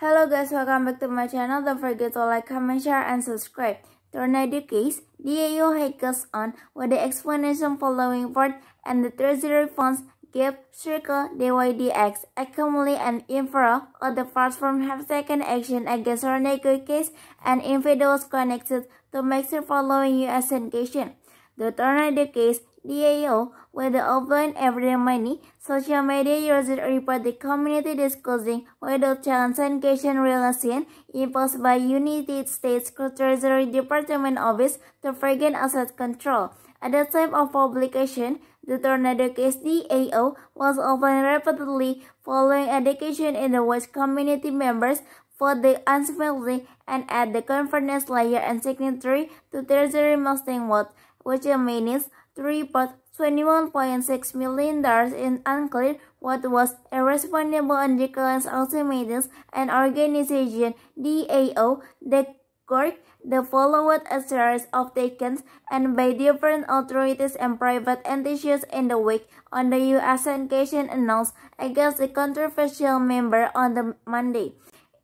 Hello guys, welcome back to my channel. Don't forget to like, comment, share, and subscribe. Tornado Cash, DAO hackers on with the explanation following forth and the treasury funds gave Circle, dydx, XMLE, and Infra.io on the platform have taken action against Tornado Cash and individuals connected to Mixer following US sanction. The Tornado Cash DAO, where the offline everyday money, social media users report the community discussing whether challenge sanction regulation imposed by United States Treasury Department Office to prevent asset control. At the time of publication, the Tornado Cash DAO was opened rapidly following education in the which community members for the uncertainty and at the conference layer and signatory to Treasury Mustang Watch, which means to report $21.6 million in unclear what was irresponsible and declines ultimatums and organization DAO that worked the followed a series of tokens and by different authorities and private entities in the week on the US sanction announced against the controversial member on the Monday.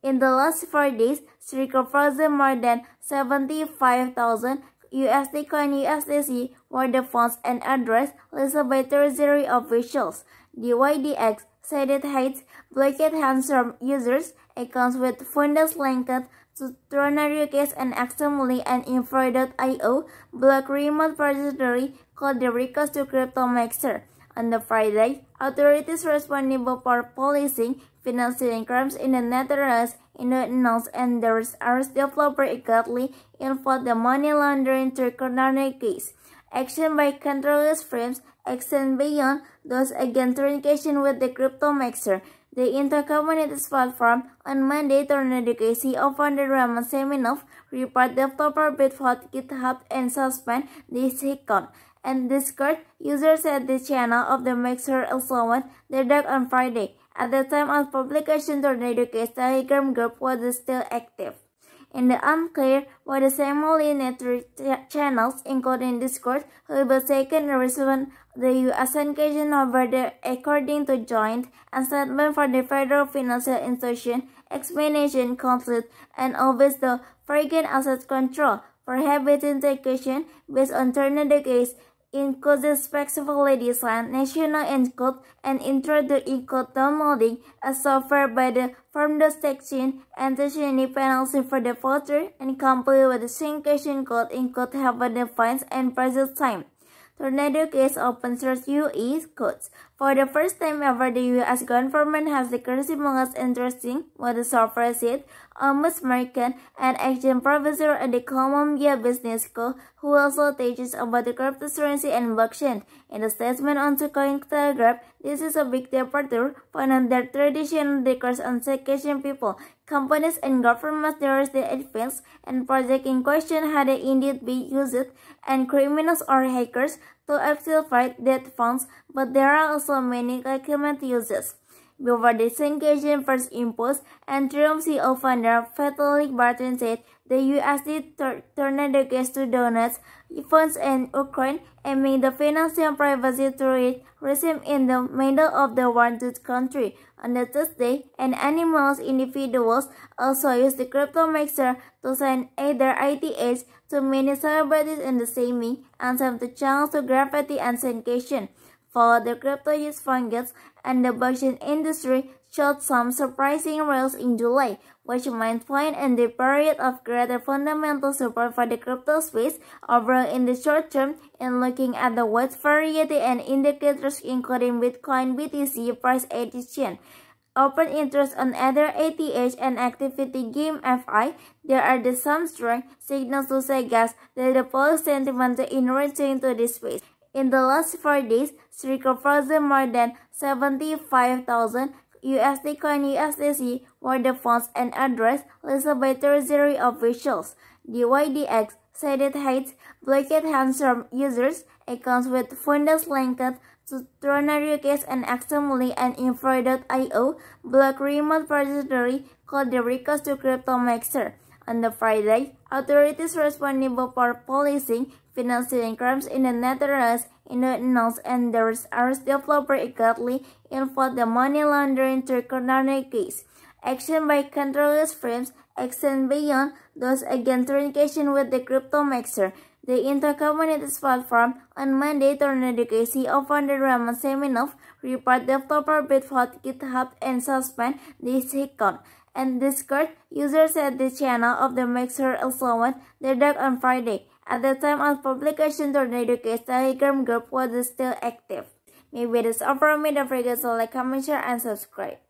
In the last 4 days, Circle frozen more than 75,000 USD coin USDC were the funds and address listed by Treasury officials. dydx said it hides blocked hands from users accounts with funds linked to Tornado Cash and XMLE and Infra.io block remote partially called the request to CryptoMixer. On the Friday, authorities responsible for policing financing crimes in the Netherlands announced and the arrest developer exactly involved the money laundering through Tornado Cash. Action by controllers frames extend beyond those against transaction with the CryptoMixer. The intercommunities platform on Monday, Tornado Cash CEO founder Roman Semenov report developer Bitfort GitHub and suspend this account. And Discord users at the channel of the Mixer also went dark on Friday. At the time of publication, Tornado Cash Telegram group was still active. In the unclear were the semi network channels, including Discord, who will second respond the US sanction over there according to joint and statement for the Federal Financial Institution, Examination Conflict, and Office the Foreign Asset Control for prohibiting taxation based on Tornado Cash includes specifically designed national encode and intro to encode downloading as software by the from the section and the shiny penalty for the filter and comply with the syndication code encode have the fines and process time. Tornado Cash open source UE codes. For the first time ever, the US government has declared most interesting what the software said, Amos Merkin, an exchange professor at the Columbia Business School, who also teaches about the cryptocurrency and blockchain. In a statement on the Cointelegraph, this is a big departure from their traditional declares on taxation people. Companies and governments during the advance and project in question had indeed been used, and criminals or hackers to exfiltrate debt funds, but there are also many legitimate uses. Before the sanction first imposed, and Trump CEO founder Vitalik Buterin said the USD Tornado Cash to donates funds in Ukraine and made the financial privacy through it resume in the middle of the war-torn country. On the Tuesday, an anonymous individuals also used the CryptoMixer to send either ETH to many celebrities in the same and some to channels to graffiti and syndication. Follow the crypto use fungus and the blockchain industry showed some surprising rise in July, which might point in the period of greater fundamental support for the crypto space overall in the short term and looking at the wide variety and indicators including Bitcoin BTC price addition. Open interest on either ETH and activity game FI, there are the some strong signals to suggest that the bullish sentiment is enriching to this space. In the last 4 days, Circle frozen more than 75,000 USD coin USDC were the funds and address listed by Treasury officials. dydx said it hides blocked hands from users accounts with funds linked to Tornado Cash and XMLE and Infra.io block remote partially called the request to CryptoMixer. On the Friday, authorities responsible for policing financing crimes in the Netherlands announced and the arrest developer exactly involved the money laundering through Tornado Cash. action by controllers frames extend beyond those again communication with the CryptoMixer. The intercommunities platform on Monday, Tornado Cash founder Roman Semenov reported the proper bid for GitHub and suspend this account. And Discord users at the channel of the Mixer also went dark on Friday. At the time of publication, Tornado Cash Telegram group was still active. Maybe that's all from me. Don't forget to like, comment, share, and subscribe.